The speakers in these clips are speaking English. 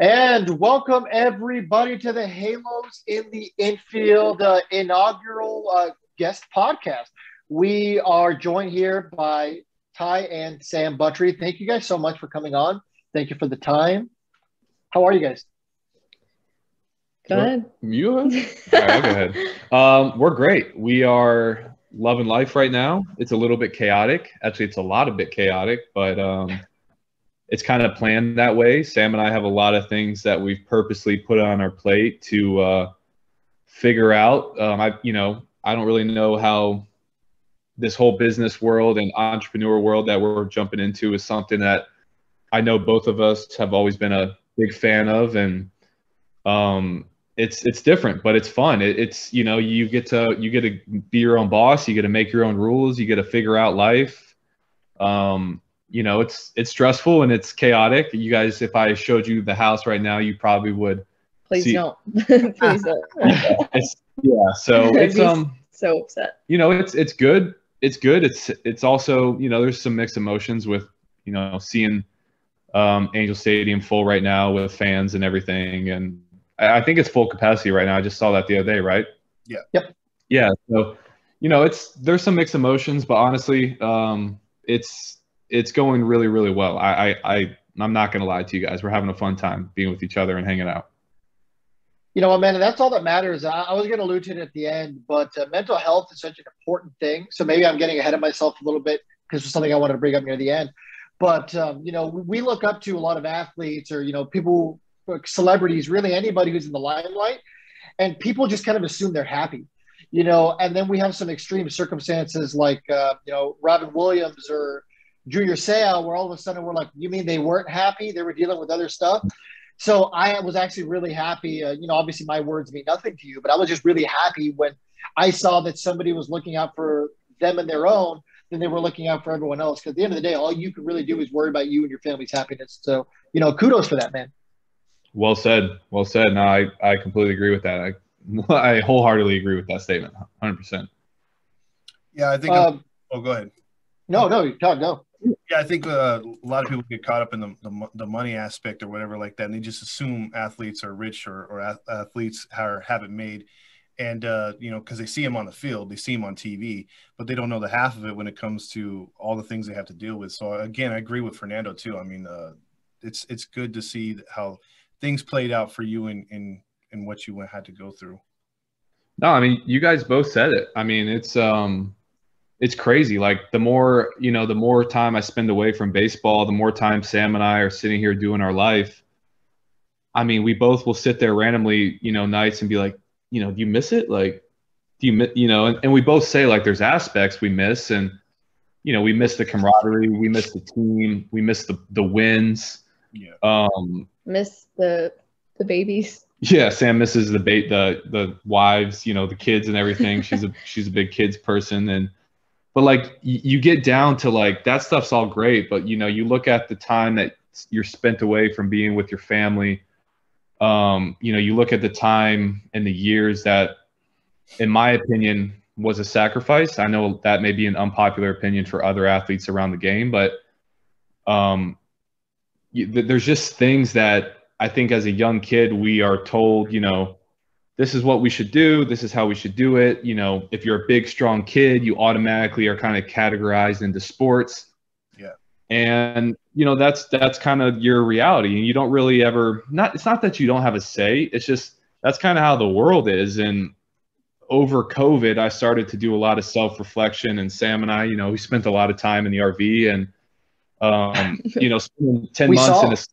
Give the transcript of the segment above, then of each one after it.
And welcome everybody to the Halos in the Infield inaugural guest podcast. We are joined here by Ty and Sam Buttry. Thank you guys so much for coming on. Thank you for the time. How are you guys? Good. You? All right, I'll go ahead. We're great. We are loving life right now. It's a little bit chaotic. Actually, it's a bit chaotic, but it's kind of planned that way. Sam and I have a lot of things that we've purposely put on our plate to figure out. I don't really know how this whole business world and entrepreneur world that we're jumping into is something that I know both of us have always been a big fan of, and it's different, but it's fun. It's you get to be your own boss. You get to make your own rules. You get to figure out life. It's stressful and it's chaotic. You guys, if I showed you the house right now, you probably would. Please don't. Please don't. Yeah. So it's so upset. It's good. It's good. It's also there's some mixed emotions with seeing Angel Stadium full right now with fans and everything, and I think it's full capacity right now. I just saw that the other day, right? Yeah. Yep. Yeah. So there's some mixed emotions, but honestly, it's going really, really well. I'm not going to lie to you guys. We're having a fun time being with each other and hanging out. You know what, man, that's all that matters. I was going to allude to it at the end, but mental health is such an important thing. So maybe I'm getting ahead of myself a little bit because it's something I wanted to bring up near the end. But, we look up to a lot of athletes or, people, celebrities, really anybody who's in the limelight, and people just kind of assume they're happy. And then we have some extreme circumstances like, Robin Williams or Junior Seau, where all of a sudden we're like, you mean they weren't happy? They were dealing with other stuff. So I was actually really happy. Obviously my words mean nothing to you, but I was just really happy when I saw that somebody was looking out for them and their own, than they were looking out for everyone else. Because at the end of the day, all you can really do is worry about you and your family's happiness. So, kudos for that, man. Well said. Well said. No, I completely agree with that. I wholeheartedly agree with that statement, 100%. Yeah, I think go ahead. No, Todd, go. Yeah, I think a lot of people get caught up in the money aspect or whatever like that, and they just assume athletes are rich or athletes have it made. And, because they see him on the field, they see him on TV, but they don't know the half of it when it comes to all the things they have to deal with. So, again, I agree with Fernando, too. I mean, it's good to see how things played out for you and what you had to go through. No, I mean, you guys both said it. I mean, it's crazy. Like, the more time I spend away from baseball, the more time Sam and I are sitting here doing our life. I mean, we both will sit there randomly, nights and be like, do you miss it? Like, and we both say like there's aspects we miss, and we miss the camaraderie, we miss the team, we miss the wins. Yeah. Miss the babies. Yeah, Sam misses the wives, the kids and everything. She's a big kids person, but like you get down to like that stuff's all great, but you look at the time that you're spent away from being with your family. You look at the time and the years that, in my opinion, was a sacrifice. I know that may be an unpopular opinion for other athletes around the game, but there's just things that I think as a young kid we are told, this is what we should do, this is how we should do it. If you're a big, strong kid, you automatically are kind of categorized into sports. Yeah. And that's kind of your reality, and you don't really ever it's not that you don't have a say, it's just that's kind of how the world is. And over COVID, I started to do a lot of self-reflection, and Sam and I, we spent a lot of time in the RV, and spending 10 months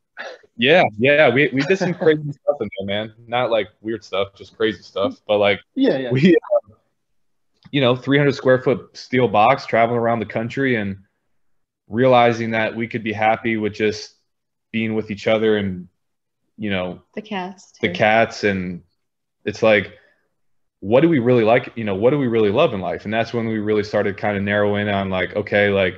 we did some crazy stuff in there, man. Not like weird stuff, just crazy stuff, but like we 300 square foot steel box traveling around the country, and realizing that we could be happy with just being with each other and, the cats. And it's like, what do we really like? What do we really love in life? And that's when we really started kind of narrowing in on like, okay, like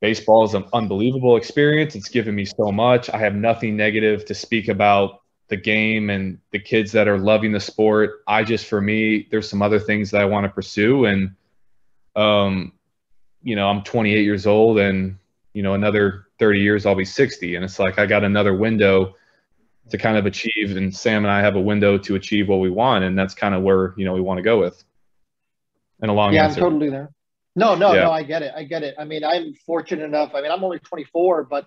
baseball is an unbelievable experience. It's given me so much. I have nothing negative to speak about the game and the kids that are loving the sport. For me, there's some other things that I want to pursue. And, I'm 28 years old, and, another 30 years, I'll be 60. And it's like, I got another window to kind of achieve, and Sam and I have a window to achieve what we want, and that's kind of where, you know, we want to go with. And a long answer. I'm totally there. No, I get it. I mean, I'm fortunate enough. I mean, I'm only 24, but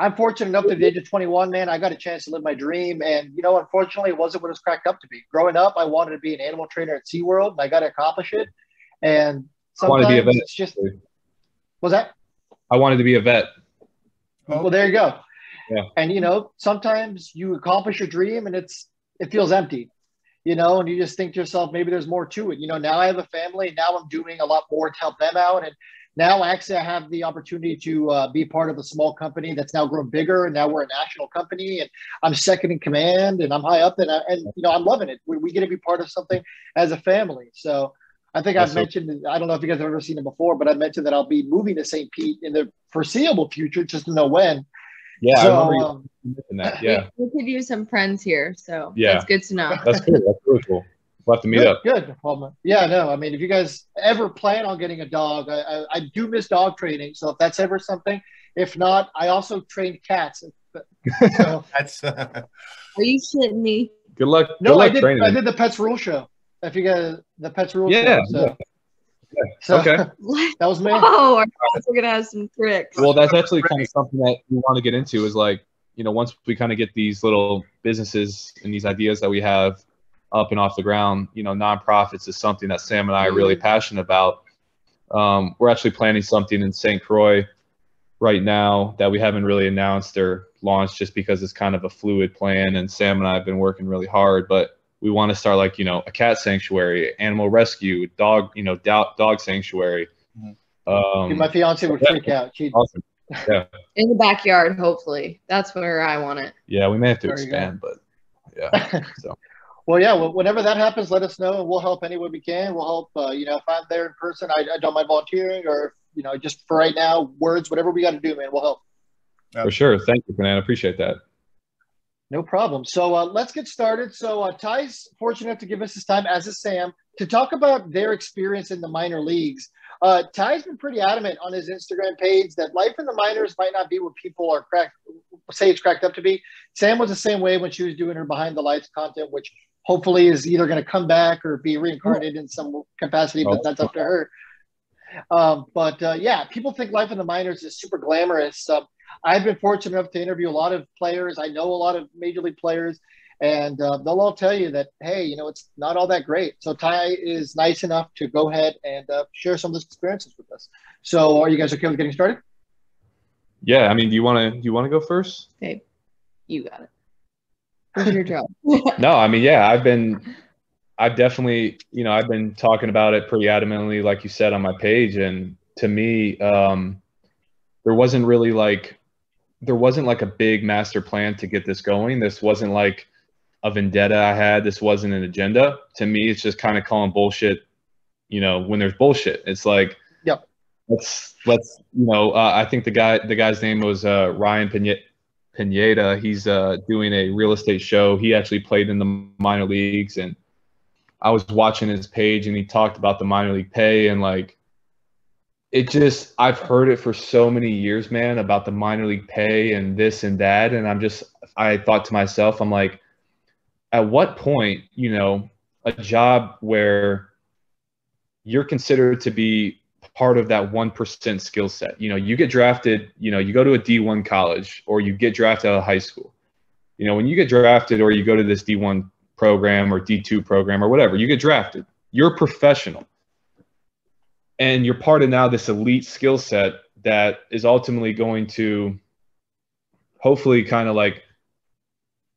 I'm fortunate enough that at the age of 21, man, I got a chance to live my dream. And, you know, unfortunately, it wasn't what it was cracked up to be. Growing up, I wanted to be an animal trainer at SeaWorld, and I got to accomplish it. And sometimes I wanted to be a vet. It's just – what's that? I wanted to be a vet. Well, there you go. Yeah. And, you know, sometimes you accomplish your dream and it feels empty, you know, and you just think to yourself, maybe there's more to it. You know, now I have a family. Now I'm doing a lot more to help them out. And now actually I have the opportunity to be part of a small company that's now grown bigger. And now we're a national company, and I'm second in command, and I'm high up, and you know, I'm loving it. We get to be part of something as a family. So I think I've mentioned, I don't know if you guys have ever seen it before, but I mentioned that I'll be moving to St. Pete in the foreseeable future, just to know when. Yeah, so, I remember you mentioned that. Yeah, we could use some friends here, so yeah, that's good to know. That's cool. That's really cool. We'll have to meet up. Good. Well, yeah, no, I mean, if you guys ever plan on getting a dog, I do miss dog training, so if that's ever something. If not, I also trained cats. So. Are you kidding me? Good luck. I did the Pets Rule show. If you guys, the Pets Rule show. Yeah. So, okay. That was me. Oh, our guys are gonna have some tricks. Well, that's actually kind of something that we want to get into, is like, you know, once we kind of get these little businesses and these ideas that we have up and off the ground, you know, nonprofits is something that Sam and I are really passionate about. We're actually planning something in St. Croix right now that we haven't really announced or launched, just because it's kind of a fluid plan, and Sam and I have been working really hard, but we want to start, like, you know, a cat sanctuary, animal rescue, dog, you know, dog sanctuary. Dude, my fiance would freak out. Awesome. Yeah. In the backyard, hopefully. That's where I want it. Yeah, we may have to expand, but yeah. So. Well, yeah, whenever that happens, let us know, and we'll help any way we can. We'll help, you know, if I'm there in person, I don't mind volunteering, or, you know, just for right now, words, whatever we got to do, man, we'll help. For sure. Thank you, Fernando. Appreciate that. No problem. So let's get started. So Ty's fortunate to give us his time, as is Sam, to talk about their experience in the minor leagues. Ty's been pretty adamant on his Instagram page that life in the minors might not be what people are say it's cracked up to be. Sam was the same way when she was doing her behind the lights content, which hopefully is either going to come back or be reincarnated in some capacity, but that's up to her. Yeah, people think life in the minors is super glamorous. I've been fortunate enough to interview a lot of players. I know a lot of major league players, and they'll all tell you that, hey, you know, it's not all that great. So Ty is nice enough to go ahead and share some of those experiences with us. So are you guys okay with getting started? Yeah, I mean, do you want to go first? Okay, you got it. Where's your job? No, I mean, yeah, I've definitely, you know, I've been talking about it pretty adamantly, like you said, on my page. And to me, there wasn't really like, there wasn't like a big master plan to get this going. This wasn't like a vendetta I had. This wasn't an agenda. To me, it's just kind of calling bullshit, you know, when there's bullshit. It's like, yep. Let's you know, I think the guy's name was Ryan Pineda. He's doing a real estate show. He actually played in the minor leagues, and I was watching his page, and he talked about the minor league pay, and like, it just, I've heard it for so many years, man, about the minor league pay and this and that. And I thought to myself, I'm like, at what point, you know, a job where you're considered to be part of that 1% skill set, you know, you get drafted, you know, you go to a D1 college, or you get drafted out of high school. You know, when you get drafted, or you go to this D1 program or D2 program or whatever, you get drafted, you're a professional. And you're part of now this elite skill set that is ultimately going to hopefully kind of like,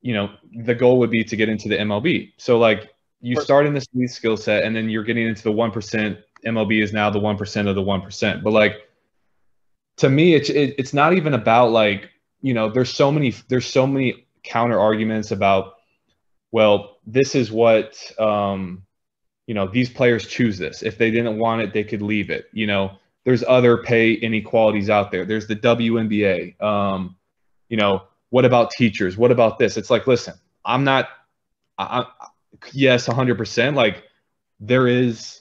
you know, the goal would be to get into the MLB. So like you start in this elite skill set, and then you're getting into the 1%. MLB is now the 1% of the 1%. But like, to me, it's not even about like, you know, there's so many counter arguments about, well, this is what, you know, these players choose this. If they didn't want it, they could leave it. You know, there's other pay inequalities out there. There's the WNBA. You know, what about teachers? What about this? It's like, listen, I'm not, yes, 100%. Like, there is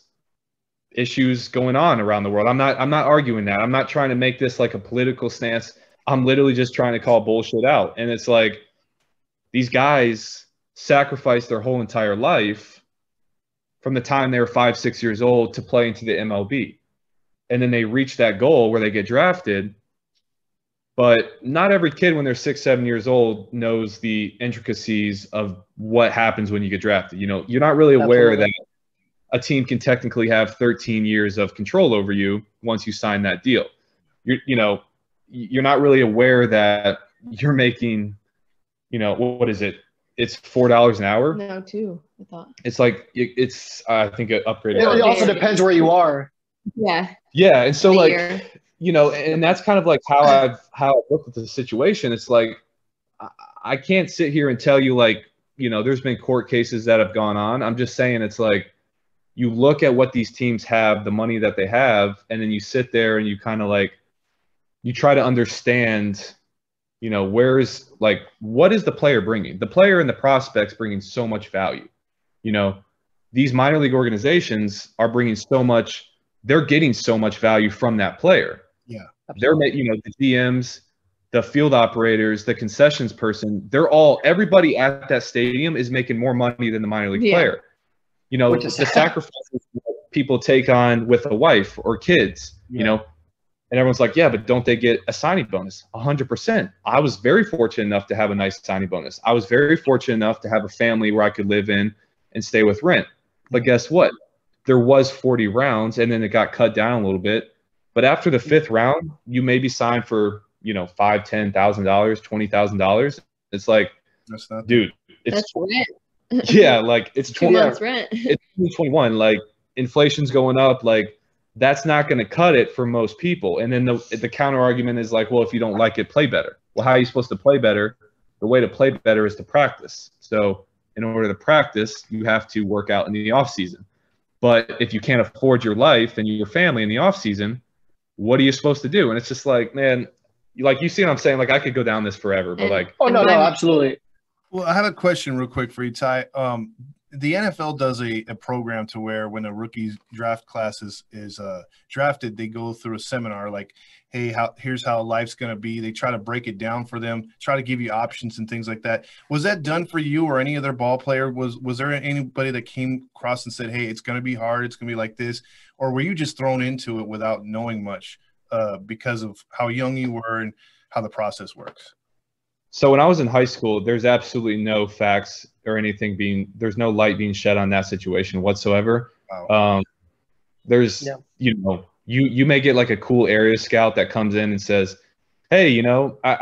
issues going on around the world. I'm not arguing that. I'm not trying to make this like a political stance. I'm literally just trying to call bullshit out. And it's like, these guys sacrificed their whole entire life from the time they were 5, 6 years old to play into the MLB. And then they reach that goal where they get drafted. But not every kid when they're 6, 7 years old knows the intricacies of what happens when you get drafted. You know, you're not really aware that a team can technically have 13 years of control over you once you sign that deal. You're not really aware that you're making, what is it? It's $4 an hour. No, $2, I thought. It's like, it's, I think, an upgrade. It also depends where you are. Yeah. Yeah. And so and that's kind of like how I've looked at the situation. It's like, I can't sit here and tell you there's been court cases that have gone on. I'm just saying it's like, you look at what these teams have, the money that they have, and then you sit there and you kind of like, you try to understand, where's like, what is the player bringing? The player and the prospects bringing so much value. These minor league organizations are bringing so much. They're getting so much value from that player. Yeah. Absolutely. They're, the GMs, the field operators, the concessions person, everybody at that stadium is making more money than the minor league player. The sacrifices people take on with a wife or kids, and everyone's like, yeah, but don't they get a signing bonus? 100%. I was very fortunate enough to have a nice signing bonus. I was very fortunate enough to have a family where I could live in and stay with rent. But guess what? There was 40 rounds, and then it got cut down a little bit. But after the 5th round, you may be signed for, $5,000, $10,000, $20,000. It's like, that's rent. Yeah, like it's 20 months rent. It's 2021. Like inflation's going up. Like that's not going to cut it for most people. And then the counter argument is like, well, if you don't like it, play better. Well, how are you supposed to play better? The way to play better is to practice. So in order to practice, you have to work out in the off season. But if you can't afford your life and your family in the off season, what are you supposed to do? And it's just like, man, like you see what I'm saying? Like I could go down this forever, but like, oh no, absolutely. Well, I had a question real quick for you, Ty. The NFL does a program to where when a rookie draft class is drafted, they go through a seminar like, hey, here's how life's going to be. They try to break it down for them, try to give you options and things like that. Was that done for you or any other ball player? Was there anybody that came across and said, hey, it's going to be hard, it's going to be like this? Or were you just thrown into it without knowing much because of how young you were and how the process works? So when I was in high school, there's absolutely no facts or anything there's no light being shed on that situation whatsoever. Wow. You may get like a cool area scout that comes in and says, hey, I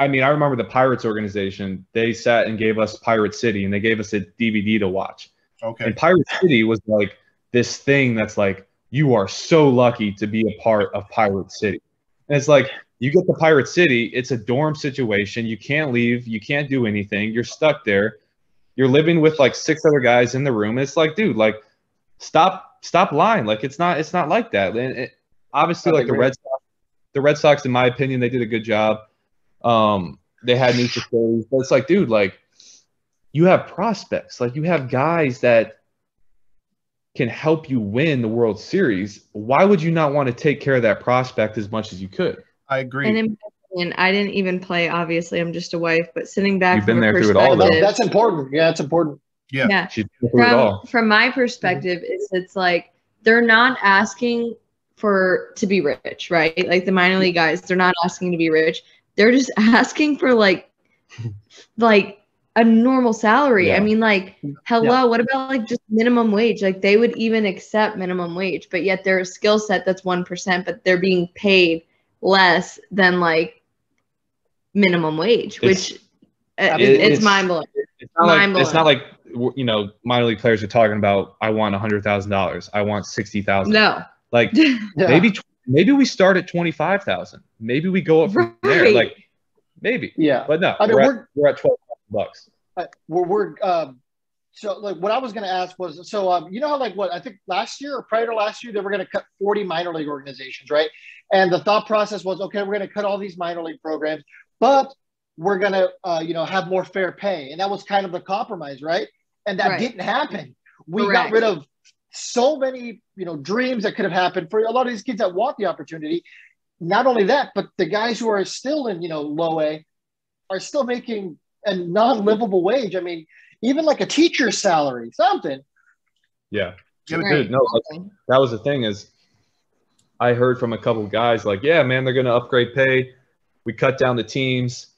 remember the Pirates organization, they sat and gave us Pirate City and they gave us a DVD to watch. Okay. And Pirate City was like this thing that's like, you are so lucky to be a part of Pirate City. And it's like, you get to Pirate City, it's a dorm situation. You can't leave. You can't do anything. You're stuck there. You're living with like 6 other guys in the room. It's like, dude, like stop lying. Like it's not like that. And obviously like the Red Sox, in my opinion, they did a good job. They had new facilities. But it's like, dude, like you have prospects. Like you have guys that can help you win the World Series. Why would you not want to take care of that prospect as much as you could? I agree. And in my opinion, I didn't even play. Obviously, I'm just a wife. But sitting back, that's important. Yeah, that's important. Yeah. From my perspective, it's like they're not asking to be rich, right? Like the minor league guys, they're not asking to be rich. They're just asking for like a normal salary. Yeah. I mean, like, hello. Yeah. What about like just minimum wage? Like they would even accept minimum wage, but yet their skill set that's 1%, but they're being paid less than like minimum wage, which it's mind-blowing. It's not like minor league players are talking about I want $100,000, I want $60,000. No, like maybe we start at $25,000, maybe we go up from there, like maybe. Yeah, but no, I mean, we're at $12,000. So like what I was going to ask was, I think last year or prior to last year, they were going to cut 40 minor league organizations, right? And the thought process was, okay, we're going to cut all these minor league programs, but we're going to, have more fair pay. And that was kind of the compromise, right? And that didn't happen. We got rid of so many, dreams that could have happened for a lot of these kids that want the opportunity. Not only that, but the guys who are still in, low A are still making – a non-livable wage. I mean, even like a teacher's salary, something. Yeah. Dude, right. No, that was the thing is I heard from a couple of guys like, yeah, man, they're going to upgrade pay. We cut down the teams.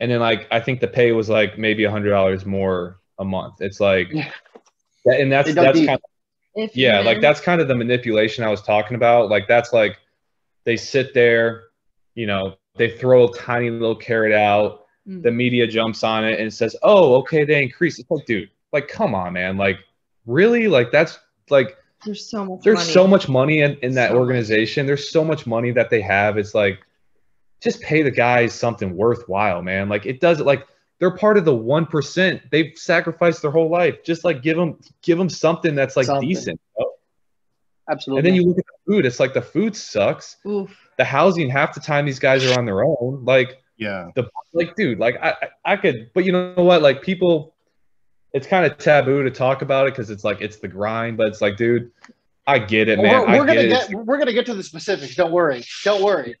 And then, like, I think the pay was, like, maybe $100 more a month. It's like – and that's kind of – yeah, like, that's kind of the manipulation I was talking about. Like, that's, like, they sit there, you know, they throw a tiny little carrot out. Mm. The media jumps on it and says, oh, okay, they increased. It's like, dude, like, come on, man. Like, really? Like, that's, like – there's so much money. There's so much money in that organization. There's so much money that they have. It's like – just pay the guys something worthwhile, man. Like it doesn't like they're part of the 1%. They've sacrificed their whole life. Just like give them something that's like decent. You know? Absolutely. And then you look at the food. It's like the food sucks. Oof. The housing half the time these guys are on their own. Like yeah. The like dude, like I could, but you know what? Like people, it's kind of taboo to talk about it because it's like it's the grind. But it's like, dude, I get it, man. We're gonna get to the specifics. Don't worry. Don't worry.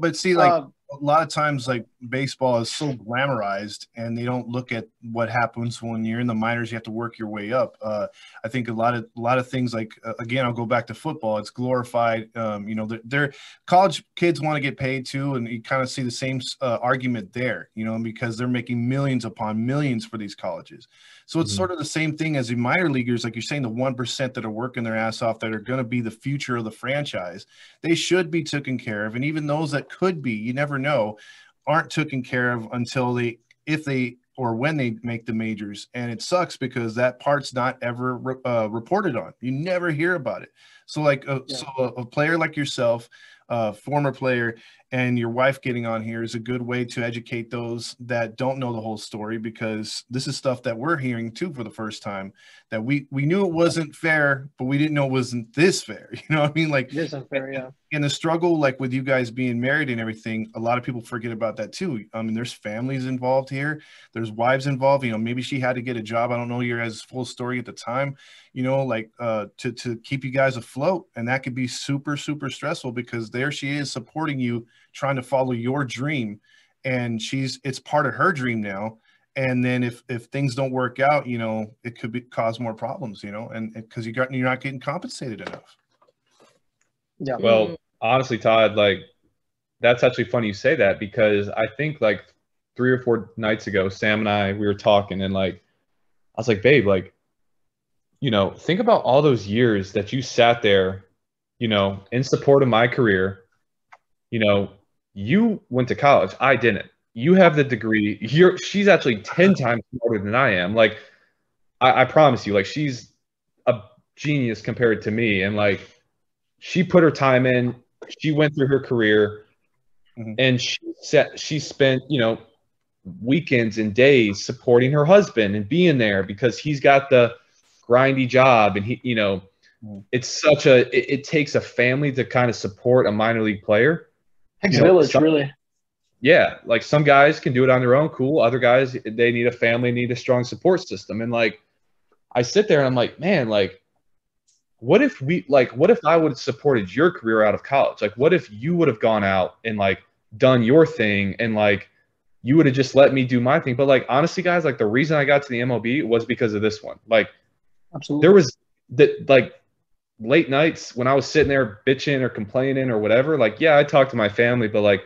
But see, like a lot of times, like baseball is so glamorized, and they don't look at what happens when you're in the minors. You have to work your way up. I think a lot of things, like again, I'll go back to football. It's glorified. You know, they're college kids want to get paid too, and you kind of see the same argument there. You know, because they're making millions upon millions for these colleges. So it's sort of the same thing as the minor leaguers, like you're saying, the 1% that are working their ass off that are going to be the future of the franchise. They should be taken care of. And even those that could be, you never know, aren't taken care of until when they make the majors. And it sucks because that part's not ever reported on. You never hear about it. So like a player like yourself, former player, and your wife getting on here is a good way to educate those that don't know the whole story, because this is stuff that we're hearing too for the first time, that we knew it wasn't fair, but we didn't know it wasn't this fair. You know what I mean? Like it is unfair, yeah. In the struggle, like with you guys being married and everything, a lot of people forget about that too. I mean, there's families involved here. There's wives involved. You know, maybe she had to get a job. I don't know your guys' full story at the time, you know, like to keep you guys afloat. And that could be super, super stressful because there she is supporting you, trying to follow your dream, and it's part of her dream now. And then if things don't work out, you know, it could cause more problems, you know, and because you're not getting compensated enough. Yeah. Well, honestly, Todd, like that's actually funny you say that, because I think like 3 or 4 nights ago, Sam and I, we were talking, and like I was like, babe, like, you know, think about all those years that you sat there, you know, in support of my career. You know, you went to college. I didn't. You have the degree. She's actually 10 times smarter than I am. Like, I promise you, like, she's a genius compared to me. And, like, she put her time in. She went through her career. Mm-hmm. And she spent, you know, weekends and days supporting her husband and being there because he's got the grindy job. And, he, you know, it's such a – it takes a family to kind of support a minor league player. You know, village, really. Yeah, like some guys can do it on their own, cool. Other guys, they need a family, need a strong support system. And like, I sit there and I'm like, man, like, what if I would have supported your career out of college? Like, what if you would have gone out and like done your thing, and like you would have just let me do my thing? But like, honestly, guys, like the reason I got to the MLB was because of this one. Like, absolutely, there was that like. Late nights when I was sitting there bitching or complaining or whatever, like, yeah, I talked to my family, but like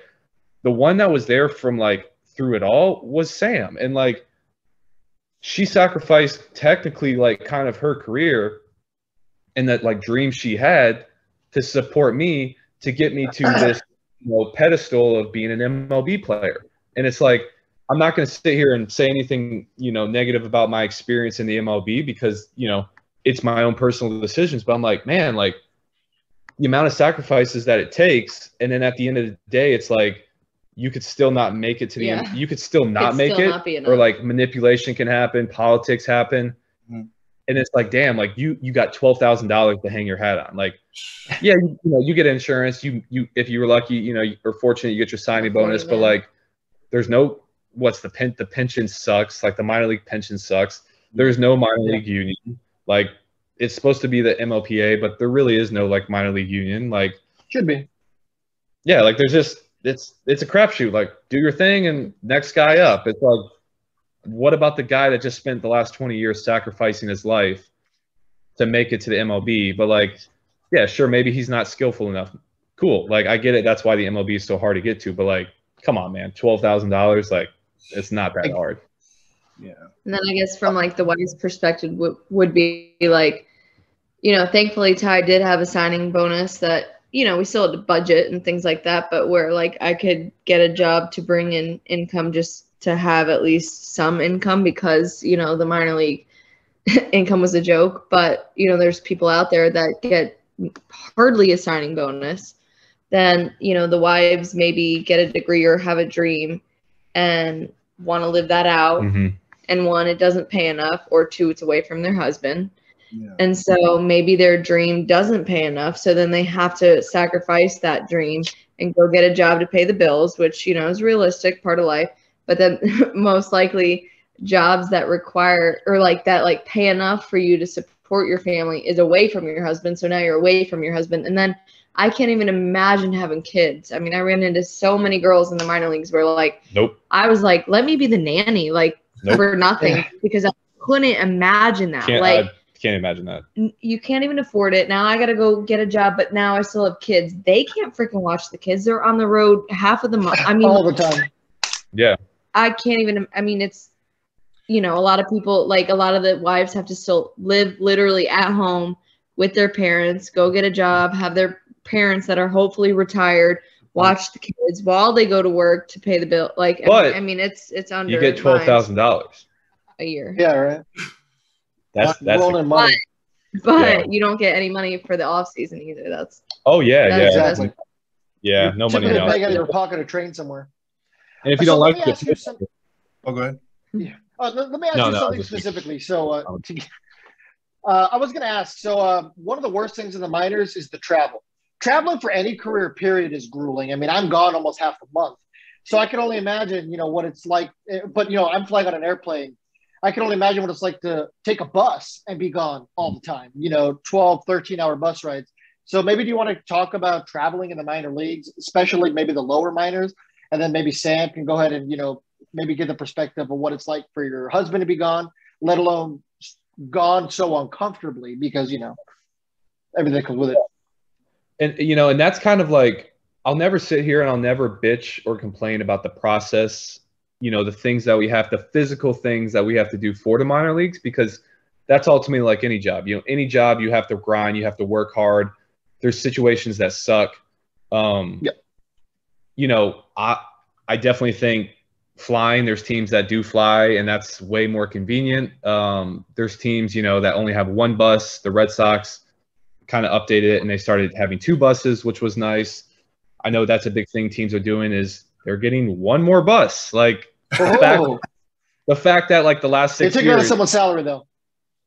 the one that was there from like through it all was Sam. And like, she sacrificed technically like kind of her career and that like dream she had to support me, to get me to this, you know, pedestal of being an MLB player. And it's like, I'm not going to sit here and say anything, you know, negative about my experience in the MLB, because, you know, it's my own personal decisions, but I'm like, man, like the amount of sacrifices that it takes. And then at the end of the day, it's like, you could still not make it to the end. You could still not make it, or like manipulation can happen. Politics happen. Mm-hmm. And it's like, damn, like you got $12,000 to hang your hat on. Like, yeah, you know, you get insurance. You, if you were lucky, you know, or fortunate, you get your signing bonus, but like, there's no, the pension sucks. Like the minor league pension sucks. There's no minor league union. Like, it's supposed to be the MLPA, but there really is no, like, minor league union. Like, should be. Yeah, like, there's just – it's a crapshoot. Like, do your thing and next guy up. It's like what about the guy that just spent the last 20 years sacrificing his life to make it to the MLB? But like, yeah, sure, maybe he's not skillful enough. Cool. Like, I get it. That's why the MLB is so hard to get to. But like, come on, man, $12,000. Like, it's not that hard. Yeah. And then I guess from like the White's perspective would be like, you know, thankfully Ty did have a signing bonus that, you know, we still had to budget and things like that, but where like I could get a job to bring in income just to have at least some income because, you know, the minor league income was a joke, but you know, there's people out there that get hardly a signing bonus. Then, you know, the wives maybe get a degree or have a dream and want to live that out. Mm-hmm. And one, it doesn't pay enough, or two, it's away from their husband. Yeah. And so maybe their dream doesn't pay enough. So then they have to sacrifice that dream and go get a job to pay the bills, which, you know, is realistic, part of life. But then most likely jobs that require or like that like pay enough for you to support your family is away from your husband. So now you're away from your husband. And then I can't even imagine having kids. I mean, I ran into so many girls in the minor leagues where like, nope. I was like, let me be the nanny, like for nothing, because I couldn't imagine that. Can't imagine that. You can't even afford it. Now I got to go get a job, but now I still have kids. They can't freaking watch the kids. They're on the road half of the month. I mean, all the time. Yeah. I can't even, I mean, it's, you know, a lot of people, like a lot of the wives have to still live literally at home with their parents, go get a job, have their parents that are hopefully retired watch the kids while they go to work to pay the bill. Like, I mean, it's under. You get $12,000 a year. Yeah, right. That's money. But you don't get any money for the off season either. That's exactly. Yeah, no money. You're out of your pocket or train somewhere. And if you don't like it, go ahead. Yeah. Let me ask you something specifically. So, I was going to ask. So, one of the worst things in the minors is the travel. Traveling for any career period is grueling. I mean, I'm gone almost half a month, so I can only imagine, you know, what it's like. But you know, I'm flying on an airplane. I can only imagine what it's like to take a bus and be gone all the time, you know, 12, 13-hour bus rides. So maybe do you want to talk about traveling in the minor leagues, especially maybe the lower minors, and then maybe Sam can go ahead and, you know, maybe give the perspective of what it's like for your husband to be gone, let alone gone so uncomfortably because, you know, everything comes with it. And, you know, and that's kind of like, I'll never sit here and I'll never bitch or complain about the process, you know, the things that we have, the physical things that we have to do for the minor leagues, because that's ultimately like any job. You know, any job you have to grind, you have to work hard. There's situations that suck. You know, I definitely think flying, there's teams that do fly and that's way more convenient. There's teams, you know, that only have one bus. The Red Sox kind of updated it and they started having two buses, which was nice. I know that's a big thing teams are doing is they're getting one more bus. Like the fact that like the last 6 years, they took out of someone's salary though.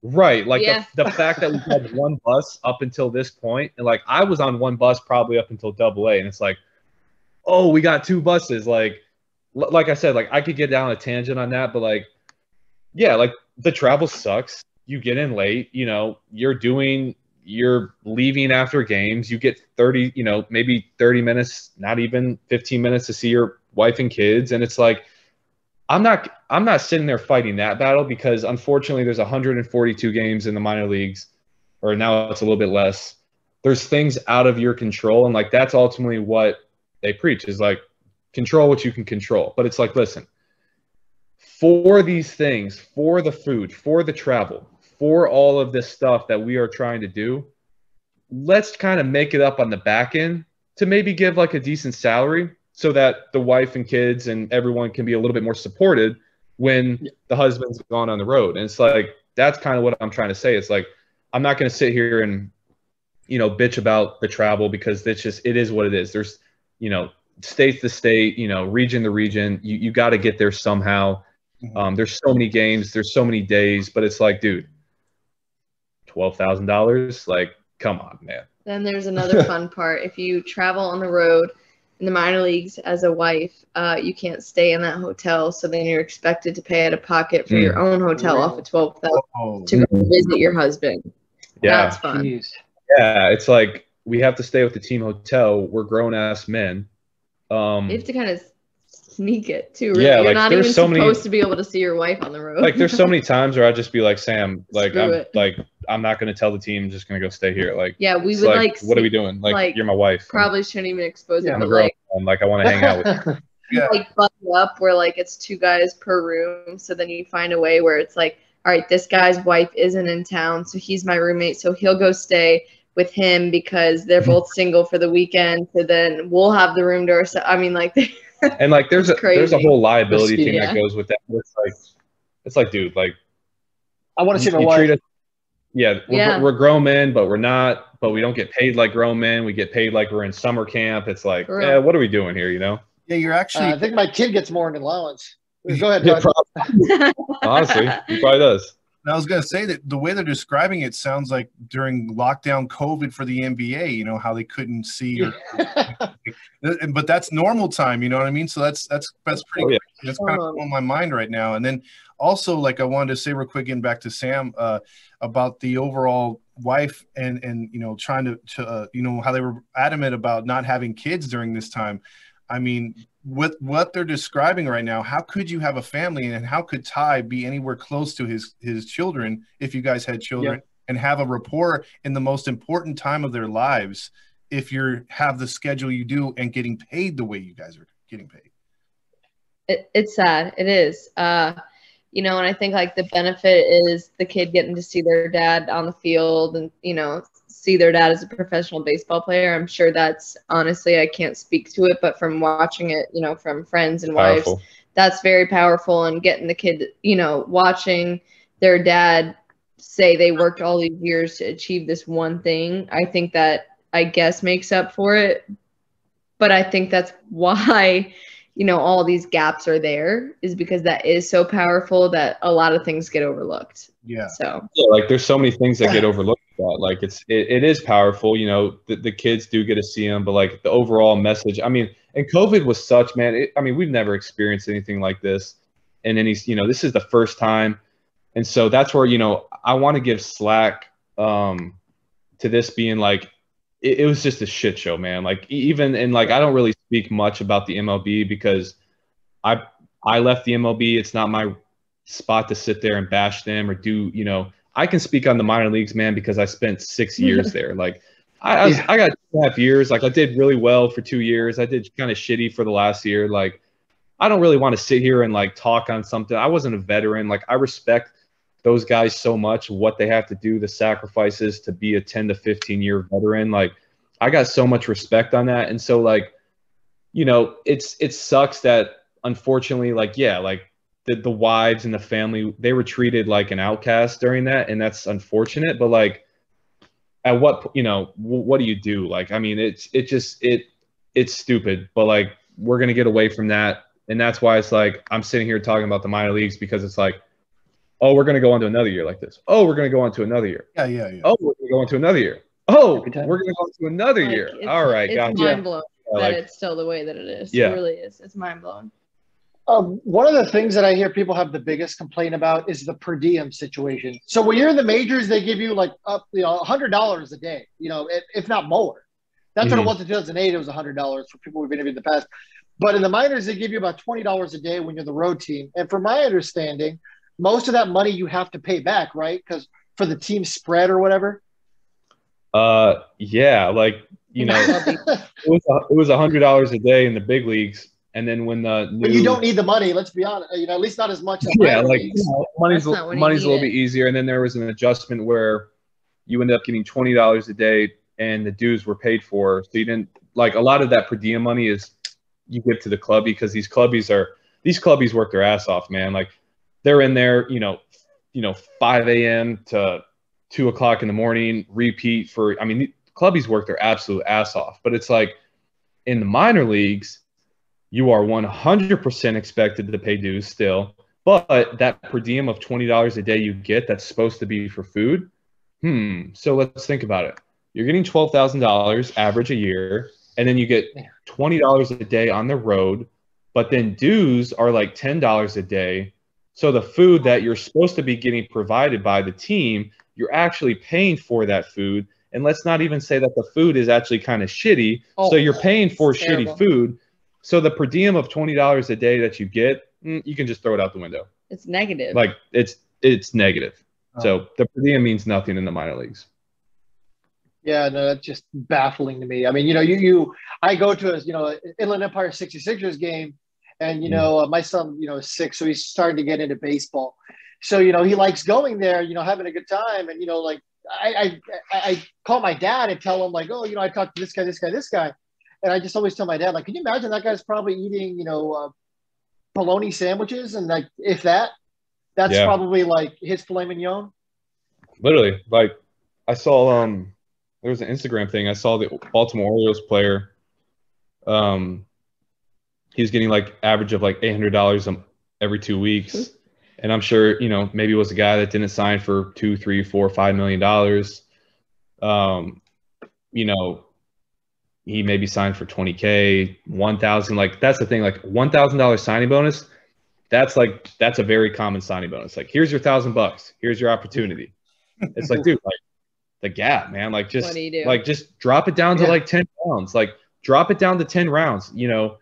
Right. Like the fact that we've had one bus up until this point, and like I was on one bus probably up until AA, and it's like, oh, we got two buses. Like I said, like I could get down a tangent on that, but like, yeah, like the travel sucks. You get in late, you know, you're leaving after games. You get 30, you know, maybe 30 minutes, not even 15 minutes to see your wife and kids. And it's like, I'm not sitting there fighting that battle because unfortunately there's 142 games in the minor leagues, or now it's a little bit less. There's things out of your control. And like, that's ultimately what they preach is like, control what you can control. But it's like, listen, for these things, for the food, for the travel, for all of this stuff that we are trying to do, let's kind of make it up on the back end to maybe give like a decent salary so that the wife and kids and everyone can be a little bit more supported when the husband's gone on the road. And it's like, that's kind of what I'm trying to say. It's like, I'm not going to sit here and, you know, bitch about the travel because it's just, it is what it is. There's, you know, state to state, you know, region to region, you got to get there somehow. There's so many games, there's so many days, but it's like, dude, $12,000, like, come on, man. Then there's another fun part. If you travel on the road in the minor leagues as a wife, you can't stay in that hotel, so then you're expected to pay out of pocket for your own hotel off of $12,000 to go visit your husband. Yeah, that's fun. Jeez. Yeah, it's like we have to stay with the team hotel. We're grown ass men. You have to kind of sneak it too. Really. Yeah, you're like, not even so supposed to be able to see your wife on the road. Like, there's so many times where I'd just be like, Sam, like, I'm not going to tell the team, I'm just going to go stay here. Like, yeah, we would like what are we doing? Like, you're my wife. Probably shouldn't even expose it. I'm a girl. Like, I want to hang out with you. Yeah. Like, bundle up where like it's 2 guys per room. So then you find a way where it's like, all right, this guy's wife isn't in town, so he's my roommate, so he'll go stay with him because they're both single for the weekend. So then we'll have the room to ourselves. I mean, like, and like there's a whole liability thing that goes with that. It's like, dude, like, I want to see my wife. Yeah, we're grown men, but we're not. But we don't get paid like grown men. We get paid like we're in summer camp. It's like, yeah, what are we doing here? You know? Yeah, you're actually. I think my kid gets more in allowance. Go ahead. Yeah, honestly, he probably does. And I was going to say that the way they're describing it sounds like during lockdown COVID for the NBA, you know, how they couldn't see. But that's normal time, you know what I mean? So that's pretty good. That's kind of on my mind right now. And then also, like, I wanted to say real quick, getting back to Sam, about the overall wife and you know, trying to you know, how they were adamant about not having kids during this time. I mean, with what they're describing right now, how could you have a family and how could Ty be anywhere close to his children if you guys had children and have a rapport in the most important time of their lives if you have the schedule you do and getting paid the way you guys are getting paid? It's sad. It is. You know, and I think like the benefit is the kid getting to see their dad on the field and, you know, see their dad as a professional baseball player. I'm sure that's, honestly, I can't speak to it, but from watching it, you know, from friends and powerful. Wives, that's very powerful. And getting the kid, you know, watching their dad say they worked all these years to achieve this one thing, I think that, I guess, makes up for it. But I think that's why, you know, all these gaps are there, is because that is so powerful that a lot of things get overlooked. Yeah. So yeah, like there's so many things that get overlooked. Like it is powerful, you know, the kids do get to see them, but like the overall message, I mean, and COVID was such, man, I mean, we've never experienced anything like this in any, you know, this is the first time. And so that's where, you know, I want to give slack to this being like, it was just a shit show, man. Like even, and like, I don't really speak much about the MLB because I left the MLB. It's not my spot to sit there and bash them or do, you know, I can speak on the minor leagues, man, because I spent 6 years there. Like I got 2.5 years. Like I did really well for 2 years. I did kind of shitty for the last year. Like I don't really want to sit here and like talk on something. I wasn't a veteran. Like I respect those guys so much, what they have to do, the sacrifices to be a 10 to 15 year veteran. Like I got so much respect on that. And so like, you know, it sucks that unfortunately, like, yeah, like, the wives and the family, they were treated like an outcast during that, and that's unfortunate. But like, at what, you know, what do you do? Like, I mean, it's stupid. But like, we're gonna get away from that, and that's why it's like I'm sitting here talking about the minor leagues because it's like, oh, we're gonna go on to another year like this. Oh, we're gonna go on to another year. Yeah. Oh, we're gonna go on to another year. Oh, we're gonna go on to another year. All right, gotcha. It's mind blowing that it's still the way that it is. Yeah. It really is. It's mind blowing. One of the things that I hear people have the biggest complaint about is the per diem situation. So when you're in the majors, they give you like up, you know, $100 a day, you know, if not more. That's what it was in 2008. It was $100 for people we've interviewed in the past. But in the minors, they give you about $20 a day when you're the road team. And from my understanding, most of that money you have to pay back, right? Because for the team spread or whatever. Yeah, like, you know, it was $100 a day in the big leagues. And then when the new, but you don't need the money. Let's be honest. You know, at least not as much. As like you know, money's a little bit easier. And then there was an adjustment where you ended up getting $20 a day, and the dues were paid for. So you didn't like a lot of that per diem money is you give to the club because these clubbies work their ass off, man. Like they're in there, you know, 5 a.m. to 2 o'clock in the morning, repeat for. I mean, the clubbies work their absolute ass off. But it's like in the minor leagues, you are 100% expected to pay dues still, but that per diem of $20 a day you get that's supposed to be for food. So let's think about it. You're getting $12,000 average a year, and then you get $20 a day on the road, but then dues are like $10 a day. So the food that you're supposed to be getting provided by the team, you're actually paying for that food. And let's not even say that the food is actually kind of shitty. So you're paying for shitty food. So the per diem of $20 a day that you get, you can just throw it out the window. It's negative. Like it's negative. Oh. So the per diem means nothing in the minor leagues. Yeah, no, that's just baffling to me. I mean, you know, I go to a, you know, Inland Empire 66ers game, and, you know, my son, you know, is six, so he's starting to get into baseball. So, you know, he likes going there, you know, having a good time. And, you know, like I call my dad and tell him like, oh, you know, I talked to this guy. And I just always tell my dad, like, can you imagine that guy's probably eating, you know, bologna sandwiches? And like, if that's probably like his filet mignon. Literally. Like I saw, there was an Instagram thing. I saw the Baltimore Orioles player. He's getting like average of like $800 every 2 weeks. And I'm sure, you know, maybe it was a guy that didn't sign for $2, $3, $4, $5 million. You know, he maybe signed for $20K, $1,000. Like that's the thing. Like $1,000 signing bonus. That's a very common signing bonus. Like here's your $1,000. Here's your opportunity. It's like, dude, like the gap, man. Like just drop it down to like 10 rounds. Like drop it down to 10 rounds. You know,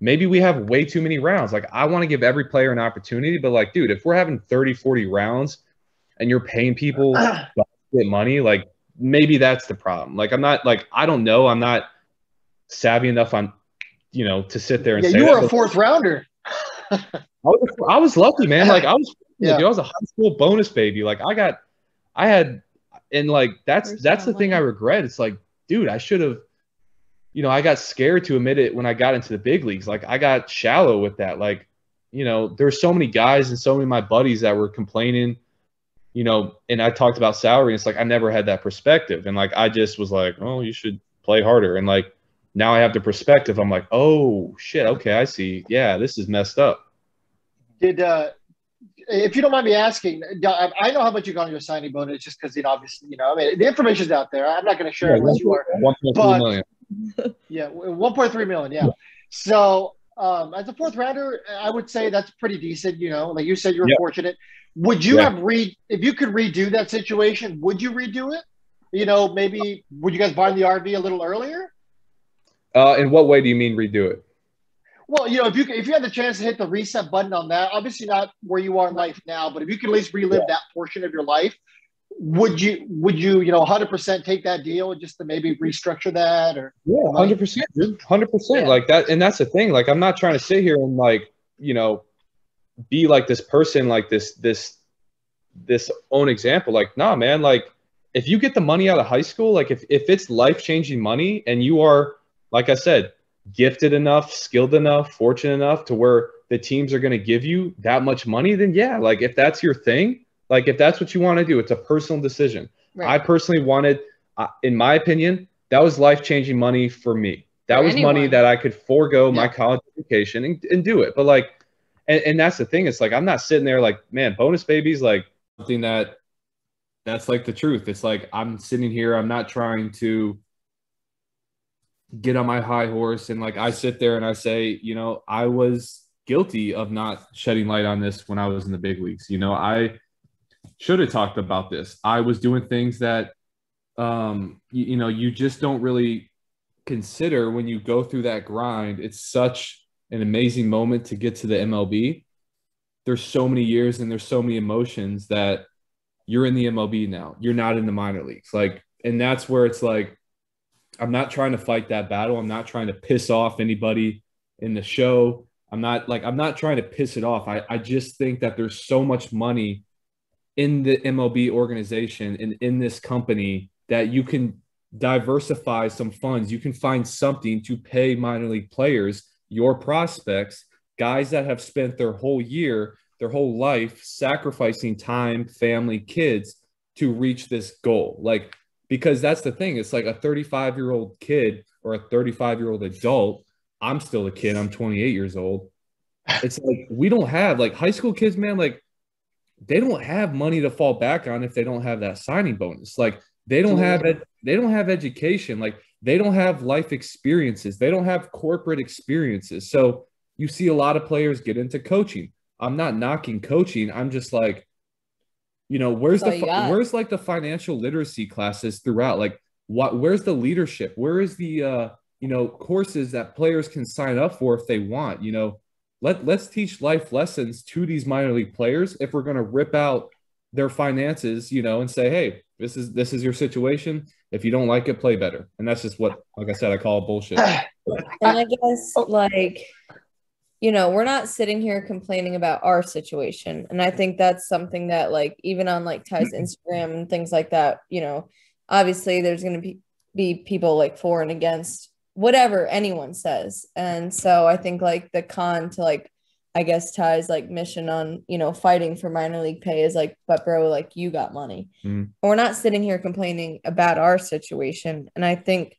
maybe we have way too many rounds. Like I want to give every player an opportunity, but like, dude, if we're having 30, 40 rounds, and you're paying people money, like maybe that's the problem. Like I'm not like I don't know. I'm not savvy enough on, you know, to sit there and say you were a fourth rounder. I was lucky, man. Like I was a high school bonus baby. Like that's the thing I regret. It's like, dude, I should have, you know, I got scared to admit it when I got into the big leagues. Like I got shallow with that. Like, you know, there's so many guys and so many of my buddies that were complaining, you know, and I talked about salary. And it's like, I never had that perspective. And like, I just was like, oh, you should play harder. And like, now I have the perspective. I'm like, oh shit. Okay. I see. Yeah. This is messed up. If you don't mind me asking, I know how much you got on your signing bonus just because, you know, obviously, you know, I mean, the information's out there. I'm not going to share it unless you are. 1.3 million. Yeah, 1.3 million, yeah. So as a fourth rounder, I would say that's pretty decent, you know. Like you said, you're fortunate. Would you have if you could redo that situation, would you redo it? You know, maybe would you guys buy the RV a little earlier? In what way do you mean redo it? Well, you know, if you had the chance to hit the reset button on that, obviously not where you are in life now, but if you could at least relive that portion of your life, would you, you know, 100% take that deal and just to maybe restructure that? Or 100%, like that. And that's the thing. Like, I'm not trying to sit here and like, you know, be like this person, like this own example. Like, nah, man, like if you get the money out of high school, like if it's life-changing money and you are, like I said, gifted enough, skilled enough, fortunate enough to where the teams are going to give you that much money, then yeah, like if that's your thing, like if that's what you want to do, it's a personal decision. Right. I personally wanted, in my opinion, that was life-changing money for me. That was money that I could forego my college education and do it. But like, and that's the thing. It's like, I'm not sitting there like, man, bonus babies, like something that's like the truth. It's like, I'm sitting here, I'm not trying to get on my high horse and like I sit there and I say, you know, I was guilty of not shedding light on this when I was in the big leagues. You know, I should have talked about this. I was doing things that you know, you just don't really consider when you go through that grind. It's such an amazing moment to get to the MLB. There's so many years and there's so many emotions that you're in the MLB now. You're not in the minor leagues. Like, and that's where it's like, I'm not trying to fight that battle. I'm not trying to piss off anybody in the show. I'm not trying to piss it off. I just think that there's so much money in the MLB organization and in this company that you can diversify some funds. You can find something to pay minor league players, your prospects, guys that have spent their whole year, their whole life sacrificing time, family, kids to reach this goal. Like, because that's the thing. It's like a 35-year-old kid or a 35-year-old adult. I'm still a kid. I'm 28 years old. It's like we don't have – like high school kids, man, like they don't have money to fall back on if they don't have that signing bonus. Like they don't have education. Like they don't have life experiences. They don't have corporate experiences. So you see a lot of players get into coaching. I'm not knocking coaching. I'm just like, you know, where's like the financial literacy classes throughout? Like where's the leadership? Where is the you know, courses that players can sign up for if they want. You know, let's teach life lessons to these minor league players if we're going to rip out their finances, you know, and say, hey, this is your situation. If you don't like it, play better. And that's just what, like I said, I call bullshit. And I guess, like, you know, we're not sitting here complaining about our situation. And I think that's something that, like, even on, like, Ty's Instagram and things like that, you know, obviously there's going to be people, like, for and against whatever anyone says. And so I think, like, the con to, like, I guess Ty's, like, mission on, you know, fighting for minor league pay is, like, but bro, like, you got money. Mm. We're not sitting here complaining about our situation. And I think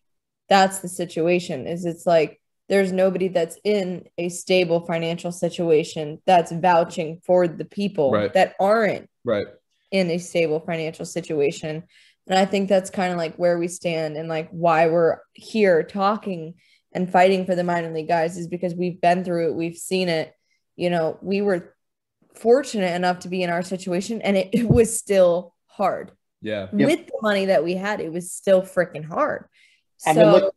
that's the situation, is it's like there's nobody that's in a stable financial situation that's vouching for the people that aren't in a stable financial situation. And I think that's kind of, like, where we stand and, like, why we're here talking and fighting for the minor league guys, is because we've been through it. We've seen it. You know, we were fortunate enough to be in our situation, and it was still hard. Yeah. With the money that we had, it was still freaking hard. And so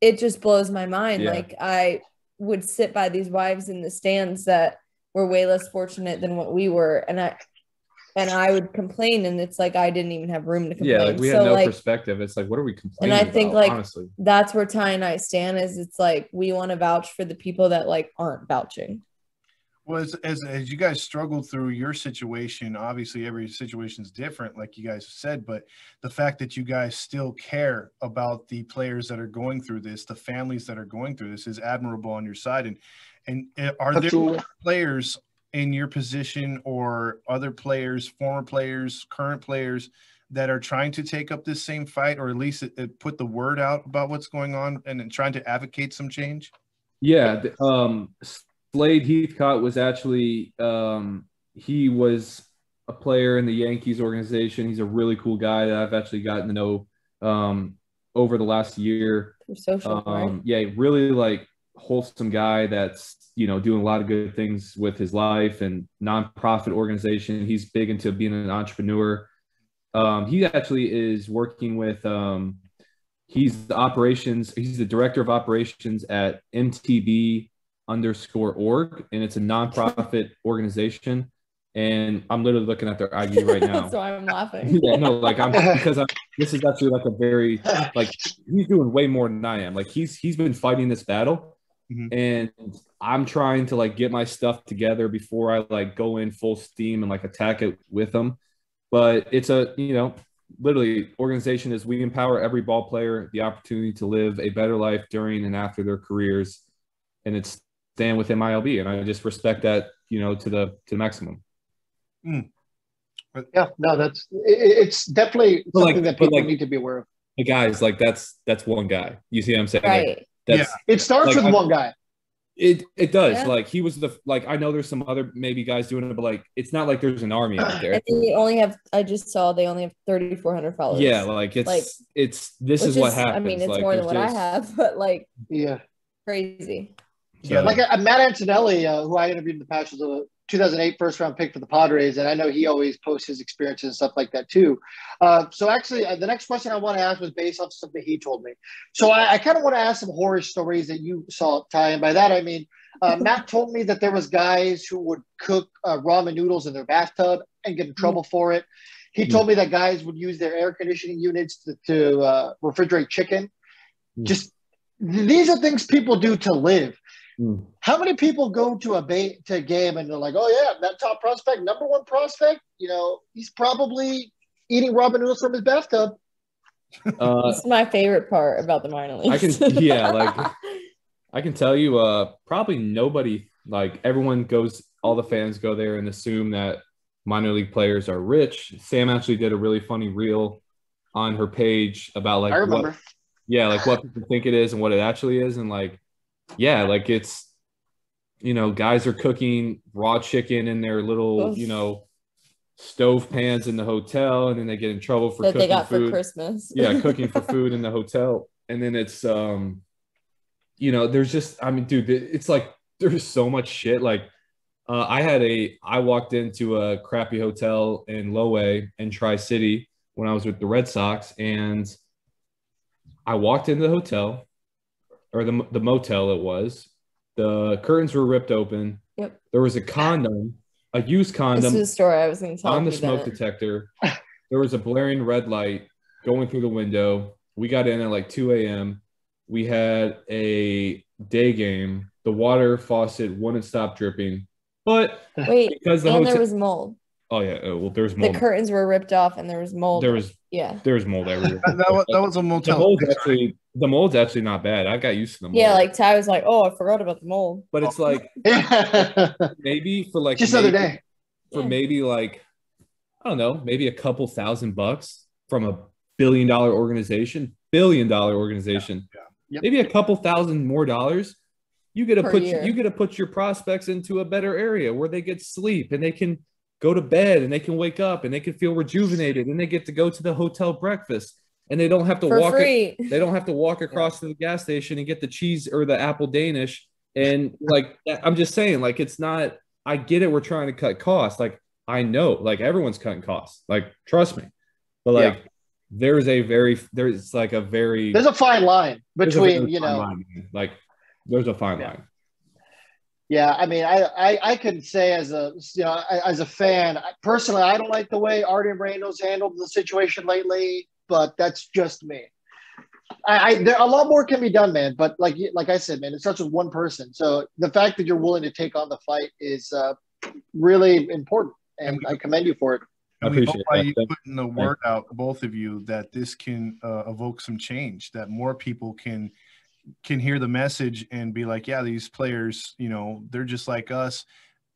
it just blows my mind. Yeah. Like, I would sit by these wives in the stands that were way less fortunate than what we were. And I would complain, and it's like I didn't even have room to complain. Yeah, like, we had so, no, like, perspective. It's like, what are we complaining about? And I think, like, honestly, that's where Ty and I stand, is it's like we want to vouch for the people that, like, aren't vouching. Well, as you guys struggled through your situation, obviously every situation's different, like you guys said, but the fact that you guys still care about the players that are going through this, the families that are going through this, is admirable on your side. And are Absolutely. There players in your position or other players, former players, current players, that are trying to take up this same fight, or at least put the word out about what's going on and trying to advocate some change? Yeah. Slade Heathcott was actually, he was a player in the Yankees organization. He's a really cool guy that I've actually gotten to know over the last year. Through social, right? Yeah, really, like, wholesome guy that's, you know, doing a lot of good things with his life and nonprofit organization. He's big into being an entrepreneur. He actually is working with, he's the director of operations at mtb_org, and it's a nonprofit organization. And I'm literally looking at their IG right now. That's why I'm laughing. Yeah, no, like, this is actually, like, a very, like, he's doing way more than I am. Like, he's been fighting this battle. Mm-hmm. And I'm trying to, like, get my stuff together before I, like, go in full steam and, like, attack it with them. But it's a, you know, literally organization is, we empower every ball player the opportunity to live a better life during and after their careers, and it's staying with MILB. And I just respect that, you know, to the maximum. Mm. Yeah, no, it's definitely something that people need to be aware of. The guys, like, that's one guy. You see what I'm saying? Right. Like, it starts with one guy. It does. Yeah. Like, he was I know there's some other maybe guys doing it, but, like, it's not like there's an army out there. And they only have 3,400 followers. Yeah, like, it's like, this is what happens. I mean, it's, like, more than what I have, but, like, yeah, crazy. So, yeah, like, Matt Antonelli, who I interviewed in the past, was a 2008 first-round pick for the Padres, and I know he always posts his experiences and stuff like that too. So actually, the next question I want to ask was based off something he told me. So I kind of want to ask some horror stories that you saw, Ty, and by that I mean, Matt told me that there was guys who would cook ramen noodles in their bathtub and get in trouble for it. He told me that guys would use their air conditioning units to refrigerate chicken. Just, these are things people do to live. How many people go to a game and they're like, oh, yeah, that top prospect, number one prospect, you know, he's probably eating ramen noodles from his bathtub. That's my favorite part about the minor leagues. I can tell you, probably nobody, like, everyone goes, all the fans go there and assume that minor league players are rich. Sam actually did a really funny reel on her page about, like, I remember. What people think it is and what it actually is. And, like, yeah, like, it's, you know, guys are cooking raw chicken in their little, you know, stove pans in the hotel, and then they get in trouble for that cooking they got food for Christmas. Yeah, cooking for food in the hotel. And then it's, you know, there's just, I mean, dude, it's like there's so much shit. Like, I walked into a crappy hotel in Lowell and Tri-City when I was with the Red Sox, and I walked into the hotel. or the motel it was. The curtains were ripped open. Yep. There was a condom, a used condom. This is the story I was going to tell you on the smoke detector. There was a blaring red light going through the window. We got in at like 2 a.m. We had a day game. The water faucet wouldn't stop dripping. But wait, because there was mold. Oh yeah, well there was mold. The curtains were ripped off, and there was mold. There was mold everywhere. that was a motel. The mold's actually not bad. I got used to the mold. Yeah, like Ty was like, "Oh, I forgot about the mold." But it's like maybe for like just another day for maybe like I don't know, maybe a couple $1,000 bucks from a billion dollar organization. Yeah. Yep. Maybe a couple thousand more dollars. You get to put your prospects into a better area where they get sleep and they can go to bed and they can wake up and they can feel rejuvenated and they get to go to the hotel breakfast and they don't have to walk across to the gas station and get the cheese or the apple Danish. And like, I'm just saying, like, it's not, I get it. We're trying to cut costs. Like, I know, like everyone's cutting costs, like, trust me, but like, there's a fine line between, there's a fine line. Yeah, I mean, I can say as a fan, personally, I don't like the way Arden Randall's handled the situation lately, but that's just me. A lot more can be done, man. But like I said, man, it starts with one person. So the fact that you're willing to take on the fight is really important, and I commend you for it. I appreciate it. By you putting the word out, both of you, that this can evoke some change, that more people can hear the message and be like, yeah, these players, they're just like us.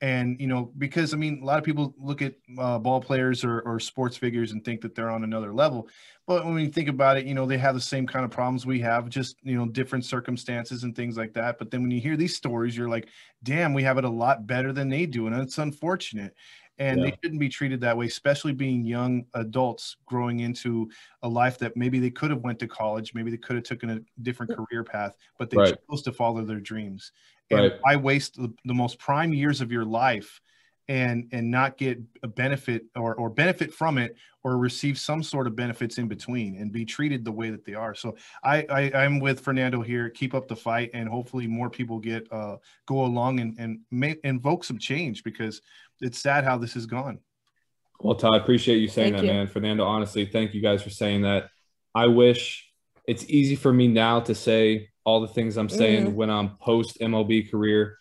And, because I mean, a lot of people look at ball players or sports figures and think that they're on another level. But when you think about it, they have the same kind of problems we have, just, different circumstances and things like that. But then when you hear these stories, you're like, damn, we have it a lot better than they do. And it's unfortunate. And they shouldn't be treated that way, especially being young adults growing into a life that maybe they could have went to college, maybe they could have taken a different career path, but they chose to follow their dreams. And why waste the most prime years of your life and not get a benefit or benefit from it or receive some sort of benefits in between and be treated the way that they are. So I'm with Fernando here. Keep up the fight, and hopefully more people get go along and invoke some change, because it's sad how this has gone. Well, Todd, appreciate you saying that, man. Fernando, honestly, thank you guys for saying that. I wish it's easy for me now to say all the things I'm saying when I'm post-MLB career.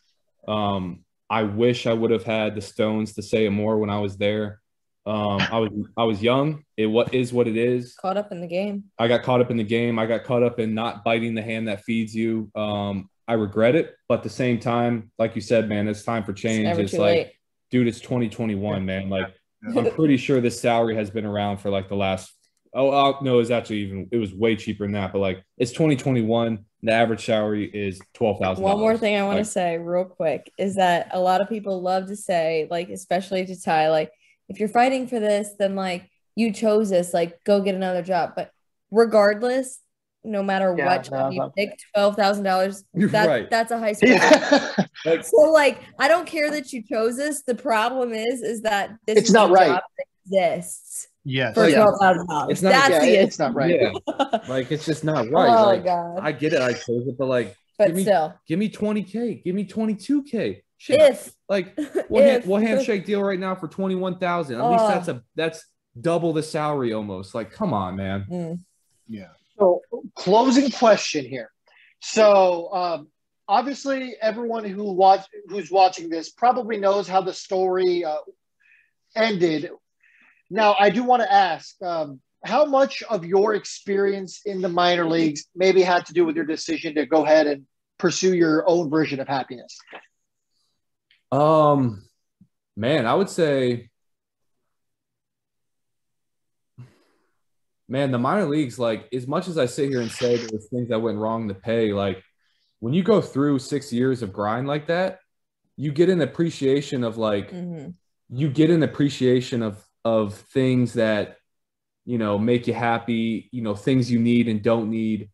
I wish I would have had the stones to say it more when I was there. I was young. It is what it is. Caught up in the game. I got caught up in the game. I got caught up in not biting the hand that feeds you. I regret it, but at the same time, like you said, man, it's time for change. It's like late. Dude, it's 2021, man. Like, I'm pretty sure this salary has been around for like the last. Oh no, it's actually it was way cheaper than that. But like, it's 2021. The average salary is $12,000. One more thing I want to say real quick is that a lot of people love to say, like, especially to Ty, like, if you're fighting for this, then like you chose this, like go get another job. But regardless, no matter what job you pick, $12,000. That's a high school. Yeah. So like, I don't care that you chose this. The problem is that this it's is not right. Job that exists. Yes. For $12,000. It's not. It's not right. Yeah. Like, it's just not right. Oh, like, God. I get it. I chose it, but like, give me 20K. Give me 22K. Shit. We'll handshake deal right now for 21,000. At least that's double the salary almost. Like, come on, man. Mm. Yeah. So, closing question here. So, obviously, everyone who's watching this probably knows how the story ended. Now, I do want to ask, how much of your experience in the minor leagues maybe had to do with your decision to go ahead and pursue your own version of happiness? Man, I would say, man, the minor leagues, like, as much as I sit here and say there was things that went wrong to pay, like, when you go through 6 years of grind like that, you get an appreciation of, like, you get an appreciation of things that, make you happy, things you need and don't need.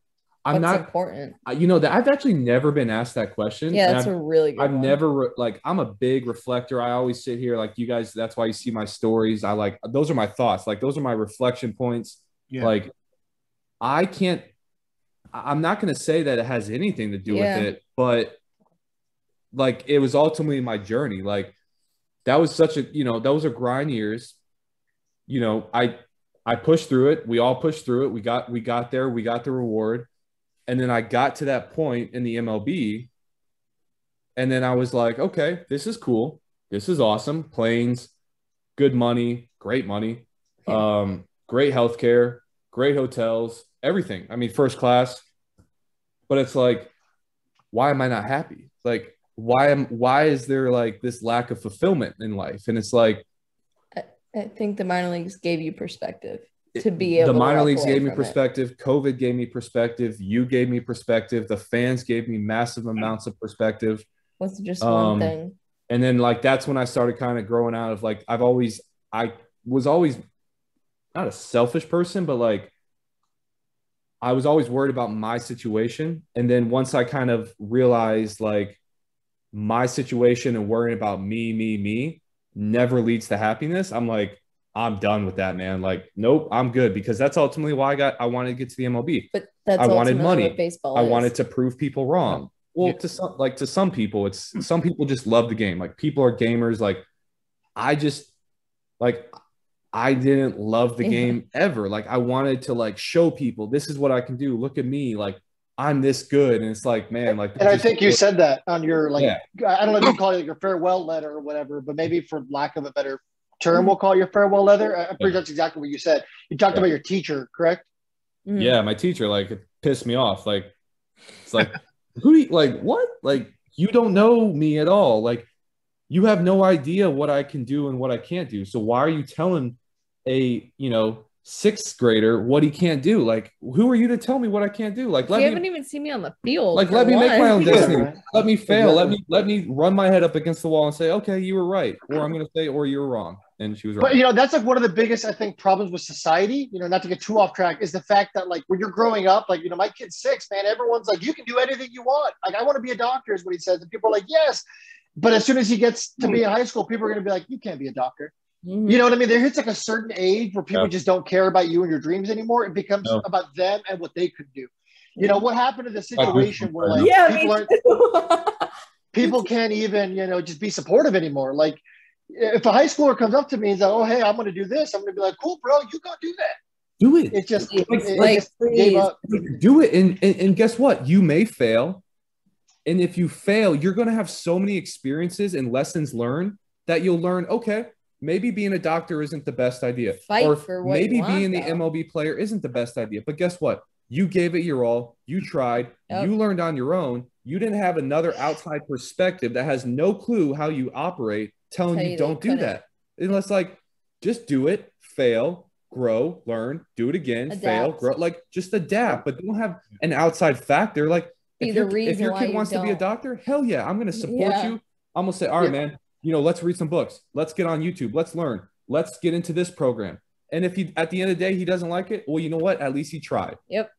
That's important. That I've actually never been asked that question. Yeah, that's a really good one. I'm a big reflector. I always sit here like you guys, that's why you see my stories. Those are my thoughts. Like, those are my reflection points. Yeah. Like, I can't I'm not going to say that it has anything to do with it, but like it was ultimately my journey. Like that was such a, you know, those are grind years. You know, I pushed through it. We all pushed through it. We got there. We got the reward. And then I got to that point in the MLB. And then I was like, okay, this is cool. This is awesome. Planes, good money, great money, great healthcare, great hotels, everything. I mean, first class. But it's like, why am I not happy? Like, why is there like this lack of fulfillment in life? And it's like, I think the minor leagues gave you perspective to be able to. The minor leagues gave me perspective. COVID gave me perspective. You gave me perspective. The fans gave me massive amounts of perspective. Was just one thing. And then like, that's when I started kind of growing out of like, I was always not a selfish person, but like, I was always worried about my situation. And then once I kind of realized like my situation and worrying about me, never leads to happiness, I'm like, I'm done with that, man. Like, nope, I'm good, because that's ultimately why I wanted to get to the MLB. But that's, I wanted money. Baseball I is. Wanted to prove people wrong. Well, to some people, some people just love the game. Like, people are gamers. Like, I didn't love the game ever. Like, I wanted to like show people, this is what I can do. Look at me. Like, I'm this good. And it's like, man, like, and I think you said that on your, like, I don't know if you call it like your farewell letter or whatever, but maybe for lack of a better term, we'll call it your farewell letter. I'm pretty sure that's exactly what you said. You talked about your teacher, correct? Yeah. My teacher, like, it pissed me off. Like, it's like, who do you, like, what? Like, you don't know me at all. Like, you have no idea what I can do and what I can't do. So why are you telling a, you know, sixth grader what he can't do? Like, who are you to tell me what I can't do? Like, you haven't even seen me on the field. Like, let me make my own destiny. Let me fail. Let me run my head up against the wall and say, okay, you were right, or I'm going to say, or you're wrong, and she was right. But you know, that's like one of the biggest, I think, problems with society. You know, not to get too off track, is the fact that like when you're growing up, like, you know, my kid's six, man. Everyone's like, you can do anything you want. Like, I want to be a doctor, is what he says, and people are like, yes. But as soon as he gets to be in high school, people are going to be like, you can't be a doctor. You know what I mean? There hits like a certain age where people just don't care about you and your dreams anymore. It becomes about them and what they could do. You know, what happened to the situation where like people can't even, you know, just be supportive anymore. Like, if a high schooler comes up to me and says, oh, hey, I'm going to do this, I'm going to be like, cool, bro, you go do that. Do it. It's just gave up. Do it. And guess what? You may fail. And if you fail, you're going to have so many experiences and lessons learned that you'll learn, okay, maybe being a doctor isn't the best idea. Maybe being the MLB player isn't the best idea. But guess what? You gave it your all. You tried. You learned on your own. You didn't have another outside perspective that has no clue how you operate telling you don't do that. Unless like, just do it, fail, grow, learn, do it again, fail, grow. Like, just adapt, but don't have an outside factor. Like, if your kid wants to be a doctor, hell yeah, I'm going to support you. I'm going to say, all right, man, you know, let's read some books. Let's get on YouTube. Let's learn. Let's get into this program. And if he, at the end of the day, he doesn't like it, well, you know what? At least he tried. Yep.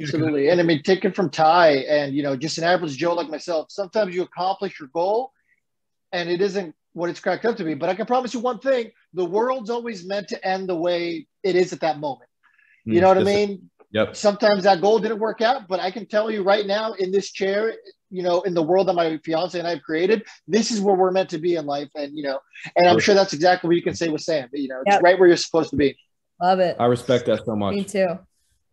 Absolutely. And I mean, taken from Ty and, you know, just an average Joe like myself, sometimes you accomplish your goal and it isn't what it's cracked up to be. But I can promise you one thing. The world's always meant to end the way it is at that moment. You know what I mean? Yep. Sometimes that goal didn't work out, but I can tell you right now in this chair, you know, in the world that my fiance and I have created, this is where we're meant to be in life. And, you know, and I'm sure that's exactly what you can say with Sam, but, you know, it's right where you're supposed to be. Love it. I respect that so much. Me too.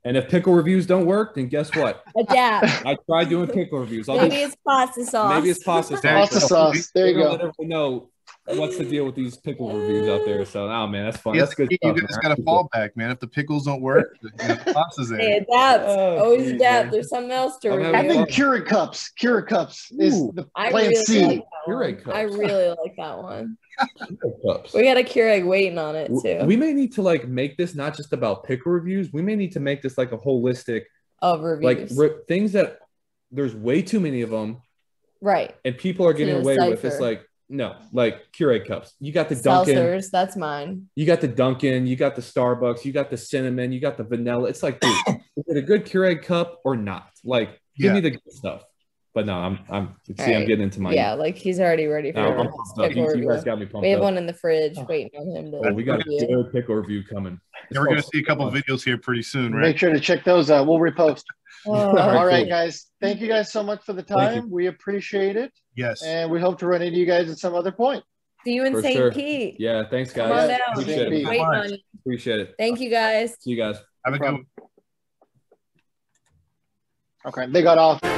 And if pickle reviews don't work, then guess what? Adapt. I tried doing pickle reviews. Maybe it's pasta sauce. Maybe it's pasta sauce. Pasta sauce. There you go. Let everyone know what's the deal with these pickle reviews out there. So, oh man, that's fun. That's good stuff. You guys got to fall back, man. If the pickles don't work, the pasta's there. Hey, adapt. Always adapt. Man. There's something else to review. I think Keurig cups. Keurig cups is the plan C. Like Keurig cups. I really like that one. We got a Keurig waiting on it too. We may need to like make this not just about pickle reviews. We may need to make this like a holistic of reviews, like things that there's way too many of them, right? And people are getting away with this, like. No, like Keurig cups. You got the Dunkin'. Seltzers, that's mine. You got the Dunkin', you got the Starbucks, you got the cinnamon, you got the vanilla. It's like, dude, is it a good Keurig cup or not? Like, give me the good stuff. But no, I'm getting into my like he's already ready for it. We have one in the fridge waiting on him. We got a pickle review coming. We're going to see a couple of videos here pretty soon, right? Make sure to check those out. We'll repost. All right, guys. Thank you guys so much for the time. We appreciate it. Yes. And we hope to run into you guys at some other point. See you in St. Pete. Yeah, thanks, guys. Appreciate it. Thank you, guys. See you guys. Have a good one. Okay, they got off.